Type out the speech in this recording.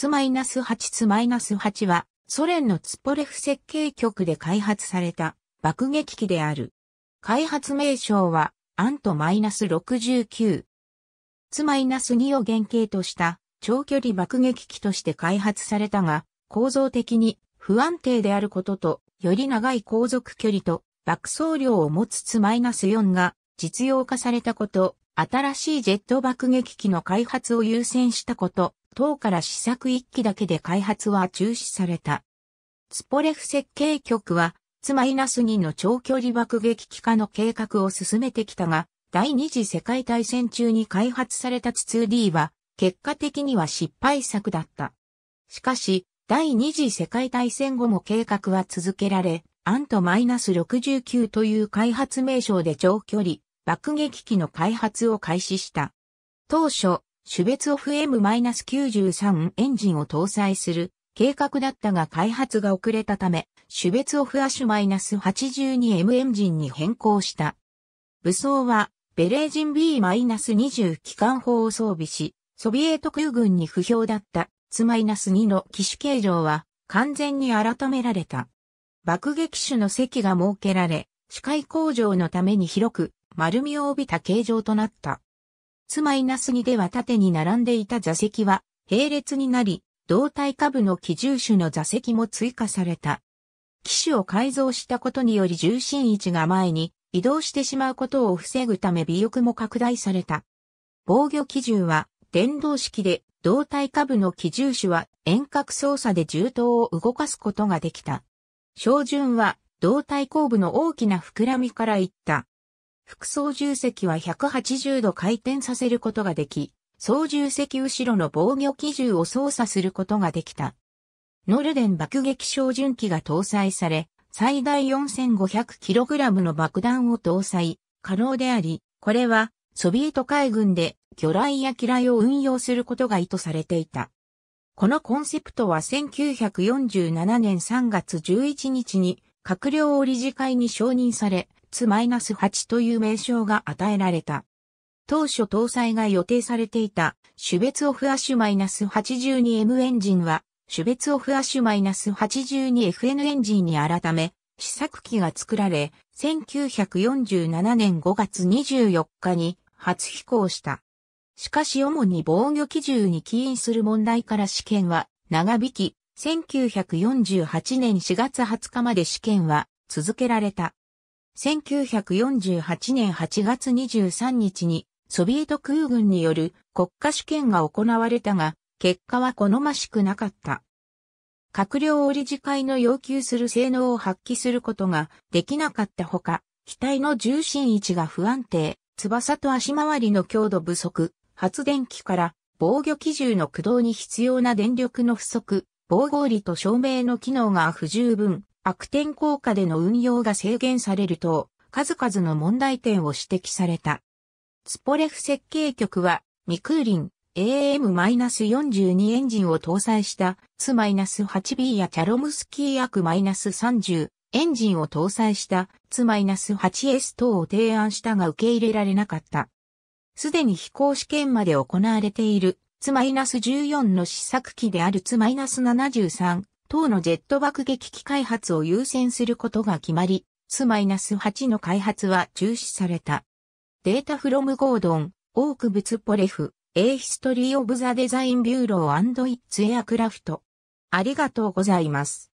Tu-8 はソ連のツポレフ設計局で開発された爆撃機である。開発名称はANT-69。Tu-2 を原型とした長距離爆撃機として開発されたが、構造的に不安定であることと、より長い航続距離と爆走量を持つTu-4 が実用化されたこと、新しいジェット爆撃機の開発を優先したこと、等から試作1機だけで開発は中止された。ツポレフ設計局は、Tu-2 の長距離爆撃機化の計画を進めてきたが、第二次世界大戦中に開発されたTu-2D は、結果的には失敗作だった。しかし、第二次世界大戦後も計画は続けられ、ANT-69 という開発名称で長距離爆撃機の開発を開始した。当初、シュベツォフ M-93 エンジンを搭載する計画だったが開発が遅れたため、シュベツォフ・アシュ -82M エンジンに変更した。武装は、ベレージン B-20 機関砲を装備し、ソビエト空軍に不評だったTu-2の機種形状は完全に改められた。爆撃手の席が設けられ、視界向上のために広く丸みを帯びた形状となった。Tu-2では縦に並んでいた座席は並列になり、胴体下部の機銃手の座席も追加された。機種を改造したことにより重心位置が前に移動してしまうことを防ぐため尾翼も拡大された。防御機銃は電動式で、胴体下部の機銃手は遠隔操作で銃刀を動かすことができた。照準は胴体後部の大きな膨らみからいった。副操縦席は180度回転させることができ、操縦席後ろの防御機銃を操作することができた。ノルデン爆撃照準機が搭載され、最大 4500kg の爆弾を搭載、可能であり、これはソビエト海軍で魚雷や機雷を運用することが意図されていた。このコンセプトは1947年3月11日に閣僚理事会に承認され、Tu-8 という名称が与えられた。当初搭載が予定されていたシュベツォフ・アシュ -82M エンジンは、シュベツォフ・アシュ -82FN エンジンに改め、試作機が作られ、1947年5月24日に初飛行した。しかし主に防御機銃に起因する問題から試験は長引き、1948年4月20日まで試験は続けられた。1948年8月23日にソビエト空軍による国家試験が行われたが、結果は好ましくなかった。閣僚理事会の要求する性能を発揮することができなかったほか、機体の重心位置が不安定、翼と足回りの強度不足、発電機から防御機銃の駆動に必要な電力の不足、防護理と照明の機能が不十分、悪天候下での運用が制限される等、数々の問題点を指摘された。ツポレフ設計局は、未空輪 AM-42 エンジンを搭載したTu-8B やチャロムスキーアク -30 エンジンを搭載したTu-8S 等を提案したが受け入れられなかった。すでに飛行試験まで行われているTu-14 の試作機であるTu-73 等のジェット爆撃機開発を優先することが決まり、Tu-8 の開発は中止された。データフロムゴードン、オークブツポレフ、A History of the Design Bureau and its Aircraft。ありがとうございます。